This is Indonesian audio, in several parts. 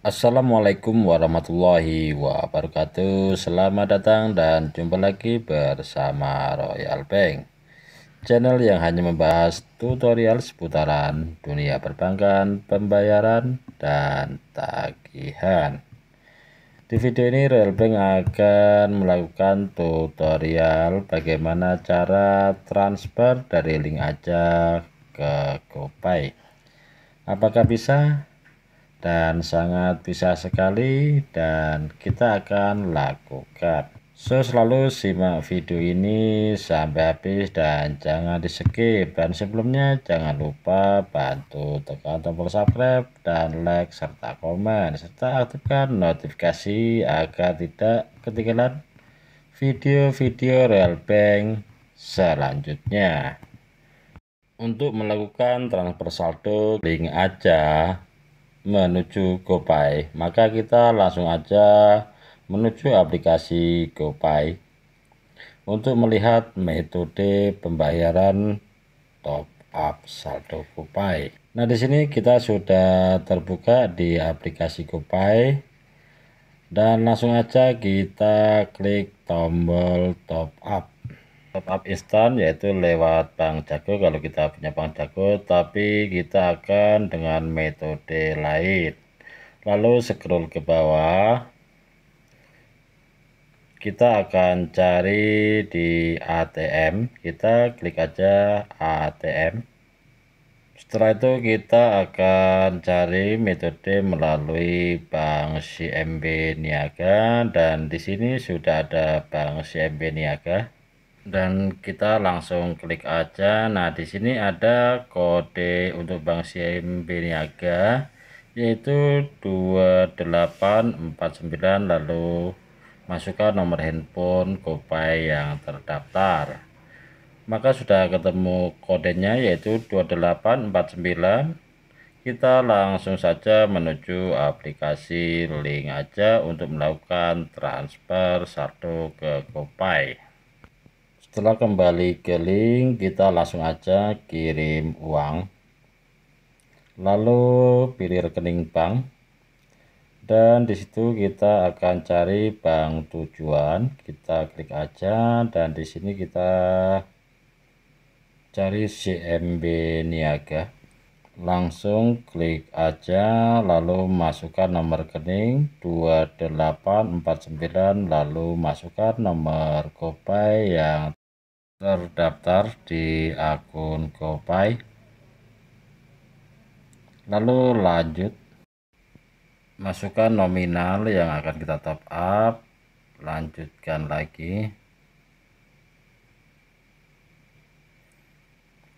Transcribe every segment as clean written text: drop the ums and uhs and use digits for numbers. Assalamualaikum warahmatullahi wabarakatuh. Selamat datang dan jumpa lagi bersama Royal Bank, channel yang hanya membahas tutorial seputaran dunia perbankan, pembayaran, dan tagihan. Di video ini Royal Bank akan melakukan tutorial bagaimana cara transfer dari LinkAja ke Gopay. Apakah bisa? Dan sangat bisa sekali, dan kita akan lakukan. Selalu simak video ini sampai habis dan jangan di skip. Dan sebelumnya jangan lupa bantu tekan tombol subscribe dan like serta komen, serta aktifkan notifikasi agar tidak ketinggalan video-video Royal Bank selanjutnya. Untuk melakukan transfer saldo LinkAja menuju Gopay, maka kita langsung aja menuju aplikasi Gopay untuk melihat metode pembayaran top up saldo Gopay. Nah, di sini kita sudah terbuka di aplikasi Gopay dan langsung aja kita klik tombol top up instan, yaitu lewat Bank Jago kalau kita punya Bank Jago, tapi kita akan dengan metode lain. Lalu scroll ke bawah, kita akan cari di ATM, kita klik aja ATM. Setelah itu kita akan cari metode melalui Bank CIMB Niaga, dan di sini sudah ada Bank CIMB Niaga dan kita langsung klik aja. Nah, di sini ada kode untuk Bank CIMB Niaga yaitu 2849, lalu masukkan nomor handphone Gopay yang terdaftar. Maka sudah ketemu kodenya yaitu 2849. Kita langsung saja menuju aplikasi LinkAja untuk melakukan transfer saldo ke Gopay. Setelah kembali ke link, kita langsung aja kirim uang, lalu pilih rekening bank, dan disitu kita akan cari bank tujuan. Kita klik aja dan di sini kita cari CIMB Niaga, langsung klik aja, lalu masukkan nomor rekening 2849, lalu masukkan nomor Gopay yang terdaftar di akun Gopay, lalu lanjut masukkan nominal yang akan kita top up, lanjutkan lagi,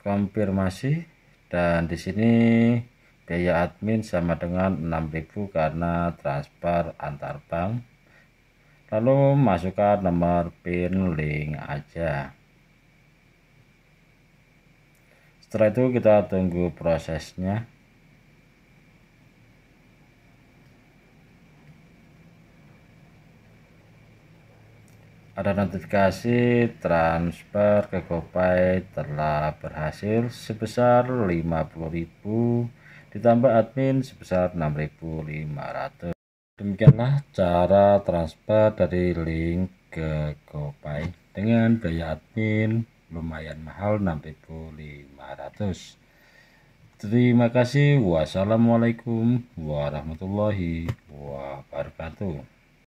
konfirmasi, dan di sini biaya admin sama dengan 6.000 karena transfer antar bank, lalu masukkan nomor PIN LinkAja. Setelah itu kita tunggu prosesnya. Ada notifikasi transfer ke Gopay telah berhasil sebesar 50.000 ditambah admin sebesar 6.500. Demikianlah cara transfer dari link ke Gopay dengan biaya admin lumayan mahal 6.500. Terima kasih. Wassalamualaikum warahmatullahi wabarakatuh.